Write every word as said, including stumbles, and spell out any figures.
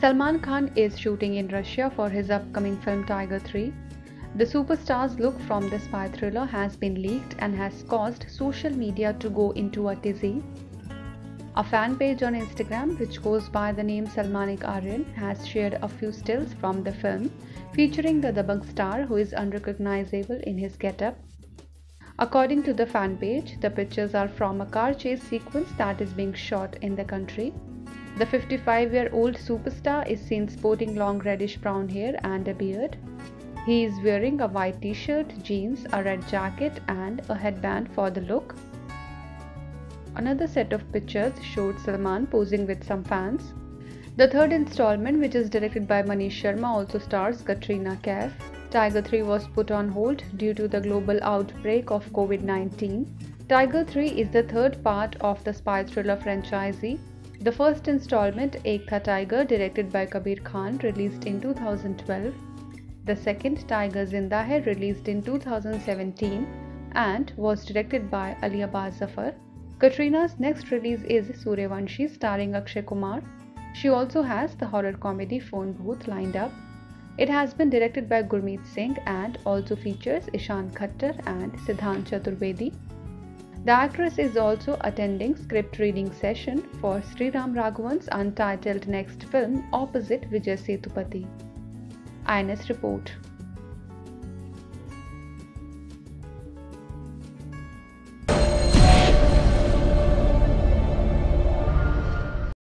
Salman Khan is shooting in Russia for his upcoming film Tiger three. The superstar's look from the spy thriller has been leaked and has caused social media to go into a tizzy. A fan page on Instagram, which goes by the name Salmanikaran, has shared a few stills from the film, featuring the Dabangg star who is unrecognizable in his getup. According to the fan page, the pictures are from a car chase sequence that is being shot in the country. The fifty-five-year-old superstar is seen sporting long reddish-brown hair and a beard. He is wearing a white t-shirt, jeans, a red jacket and a headband for the look. Another set of pictures showed Salman posing with some fans. The third installment, which is directed by Manish Sharma, also stars Katrina Kaif. Tiger three was put on hold due to the global outbreak of COVID nineteen. Tiger three is the third part of the spy thriller franchise. The first installment, Ek Tha Tiger, directed by Kabir Khan, released in two thousand twelve. The second, Tiger Zinda Hai, released in two thousand seventeen and was directed by Ali Abbas Zafar. Katrina's next release is Suryavanshi, starring Akshay Kumar. She also has the horror comedy Phone Bhoot lined up. It has been directed by Gurmeet Singh and also features Ishaan Khatter and Sidhant Chaturvedi. The actress is also attending script reading session for Sri Ram Raghavan's untitled next film opposite Vijay Sethupathi. I A N S report.